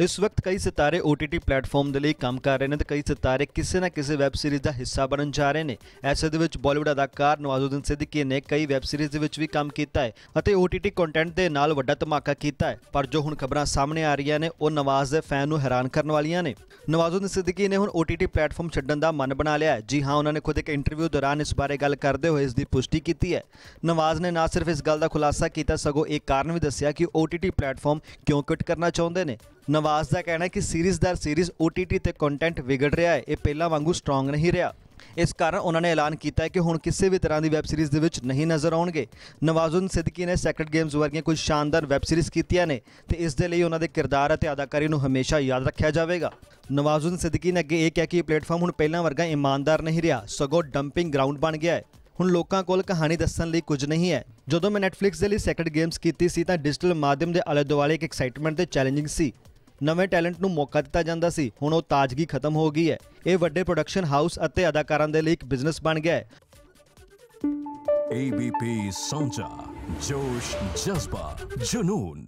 इस वक्त कई सितारे OTT ਪਲੇਟਫਾਰਮ ਦੇ ਲਈ ਕੰਮ ਕਰ ਰਹੇ ਨੇ ਤੇ ਕਈ ਸਿਤਾਰੇ ਕਿਸੇ ਨਾ ਕਿਸੇ ਵੈਬ ਸੀਰੀਜ਼ ਦਾ ਹਿੱਸਾ ਬਣਨ ਜਾ ਰਹੇ ਨੇ। ਐਸੇ ਦੇ ਵਿੱਚ ਬਾਲੀਵੁੱਡ ਅਦਾਕਾਰ ਨਵਾਜ਼ੁਦੀਨ ਸਿੱਦੀਕੀ ਨੇ ਕਈ ਵੈਬ ਸੀਰੀਜ਼ ਦੇ ਵਿੱਚ ਵੀ ਕੰਮ ਕੀਤਾ ਹੈ ਅਤੇ OTT ਕੰਟੈਂਟ ਦੇ ਨਾਲ ਵੱਡਾ ਧਮਾਕਾ ਕੀਤਾ ਹੈ। ਪਰ ਜੋ ਹੁਣ ਖਬਰਾਂ ਸਾਹਮਣੇ ਆ ਰਹੀਆਂ ਨੇ ਉਹ ਨਵਾਜ਼ ਦੇ ਫੈਨ ਨੂੰ ਹੈਰਾਨ ਕਰਨ ਵਾਲੀਆਂ ਨੇ। ਨਵਾਜ਼ੁਦੀਨ ਸਿੱਦੀਕੀ ਨੇ ਹੁਣ OTT ਪਲੇਟਫਾਰਮ ਛੱਡਣ ਦਾ ਮਨ ਬਣਾ ਲਿਆ ਹੈ। ਜੀ ਹਾਂ, ਉਹਨਾਂ ਨੇ ਖੁਦ ਇੱਕ ਇੰਟਰਵਿਊ ਦੌਰਾਨ ਇਸ ਬਾਰੇ ਗੱਲ ਕਰਦੇ ਹੋਏ ਇਸ ਦੀ ਪੁਸ਼ਟੀ ਕੀਤੀ ਹੈ। ਨਵਾਜ਼ ਨੇ ਨਾ ਸਿਰਫ ਇਸ ਗੱਲ ਦਾ ਖੁਲਾਸਾ ਕੀਤਾ ਸਗੋਂ ਇਹ ਕਾਰਨ ਵੀ ਦੱਸਿਆ ਕਿ OTT ਪਲੇਟਫਾਰਮ ਕਿਉਂ ਕਿਟ ਕਰਨਾ ਚਾਹੁੰਦੇ ਨੇ। नवाज का कहना है कि सीरीज़ दर सीरीज़ OTT ते कंटेंट विगड़ रहा है, ये पहला वांगू स्ट्रॉन्ग नहीं रहा। इस कारण उन्होंने ऐलान किया है कि हुण किसी भी तरह की वैब सीरीज़ दे विच नहीं नज़र आउणगे। नवाजुद्दीन सिद्दीकी ने सैक्रेड गेम्स वर्गियां कुछ शानदार वैब सीरीज़ कीतियां ने ते इस दे लई उन्हां दे किरदार ते अदाकारी नूं हमेशा याद रखिया जाएगा। नवाजुद्दीन सिद्दीकी ने अगे यह कहा कि प्लेटफॉर्म हुण पहलां वर्गा ईमानदार नहीं रहा, सगों डंपिंग ग्राउंड बन गया है। हुण लोकां कोल कहानी दस्सण लई कुछ नहीं है। जदों मैं नैटफ्लिक्स दे लई सैक्रेड गेम्स कीती सी तां डिजिटल माध्यम दे आले दुआले एक एक्साइटमेंट ते चैलेंजिंग सी, नवे टैलेंट को मौका दिता जाता सी। हुण वो ताजगी खत्म हो गई है। ये वड्डे प्रोडक्शन हाउस अते अदाकारां दे लई इक बिजनेस बन गया है। ABP सोचा जोश जज्बा जुनून।